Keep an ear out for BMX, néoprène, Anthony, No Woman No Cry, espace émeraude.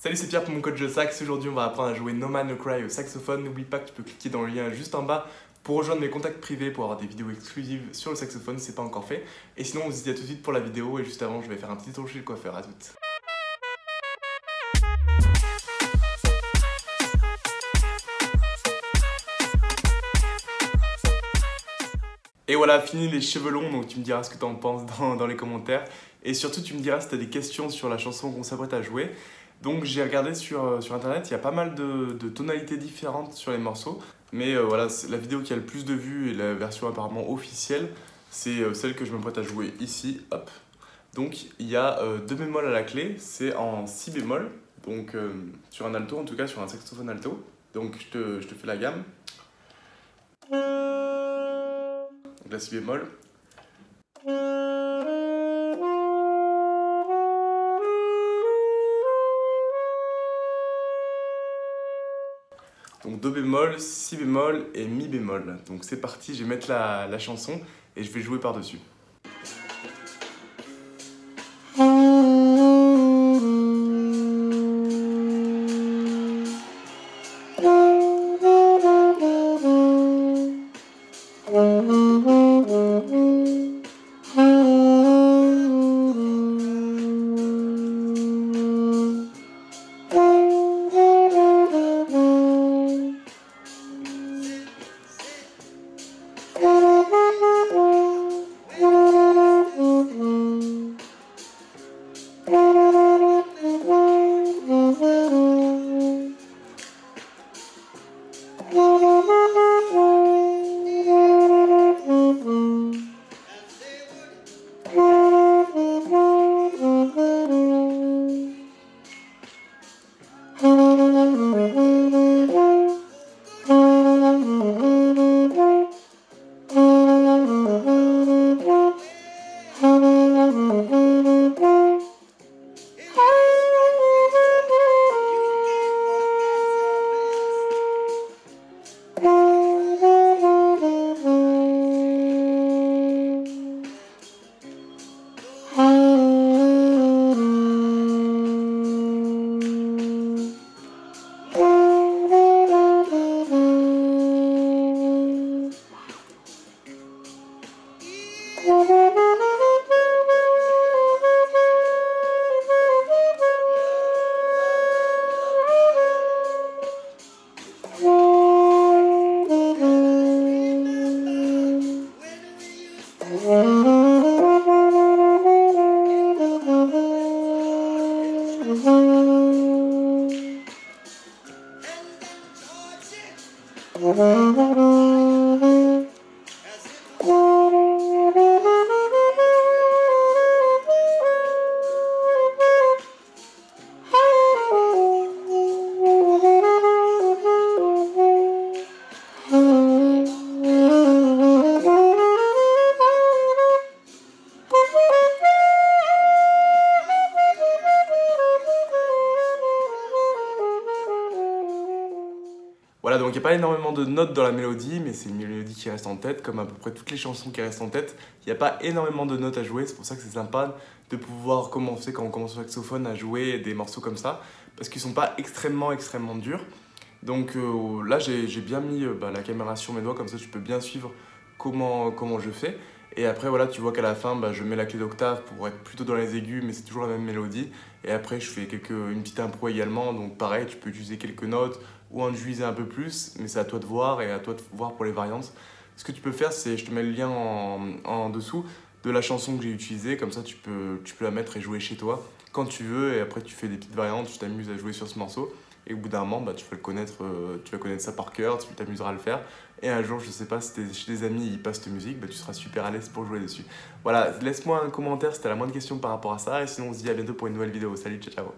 Salut, c'est Pierre pour mon coach de sax. Aujourd'hui on va apprendre à jouer No Man No Cry au saxophone. N'oublie pas que tu peux cliquer dans le lien juste en bas pour rejoindre mes contacts privés pour avoir des vidéos exclusives sur le saxophone si c'est pas encore fait. Et sinon on se dit à tout de suite pour la vidéo et juste avant je vais faire un petit tour chez le coiffeur. À toutes. Et voilà, fini les cheveux longs, donc tu me diras ce que t'en penses dans les commentaires. Et surtout tu me diras si t'as des questions sur la chanson qu'on s'apprête à jouer. Donc j'ai regardé sur internet, il y a pas mal de tonalités différentes sur les morceaux. Mais voilà, la vidéo qui a le plus de vues et la version apparemment officielle, c'est celle que je m'apprête à jouer ici, hop. Donc il y a deux bémols à la clé, c'est en si bémol, donc sur un alto, en tout cas sur un saxophone alto. Donc je te fais la gamme. Donc la si bémol. Donc Do bémol, Si bémol et Mi bémol. Donc c'est parti, je vais mettre la chanson et je vais jouer par-dessus. Voilà, donc il n'y a pas énormément de notes dans la mélodie, mais c'est une mélodie qui reste en tête, comme à peu près toutes les chansons qui restent en tête. Il n'y a pas énormément de notes à jouer, c'est pour ça que c'est sympa de pouvoir commencer, quand on commence au saxophone, à jouer des morceaux comme ça, parce qu'ils ne sont pas extrêmement durs. Donc là, j'ai bien mis la caméra sur mes doigts, comme ça tu peux bien suivre comment je fais. Et après, voilà, tu vois qu'à la fin, je mets la clé d'octave pour être plutôt dans les aigus, mais c'est toujours la même mélodie. Et après, je fais une petite impro également, donc pareil, tu peux utiliser quelques notes, ou en utiliser un peu plus, mais c'est à toi de voir et à toi de voir pour les variantes. Ce que tu peux faire, c'est, je te mets le lien en dessous de la chanson que j'ai utilisée, comme ça tu peux la mettre et jouer chez toi quand tu veux, et après tu fais des petites variantes, tu t'amuses à jouer sur ce morceau, et au bout d'un moment, tu vas connaître ça par cœur, tu t'amuseras à le faire, et un jour, je sais pas, si t'es chez des amis, ils passent cette musique, tu seras super à l'aise pour jouer dessus. Voilà, laisse-moi un commentaire si t'as la moindre question par rapport à ça, et sinon on se dit à bientôt pour une nouvelle vidéo. Salut, ciao ciao.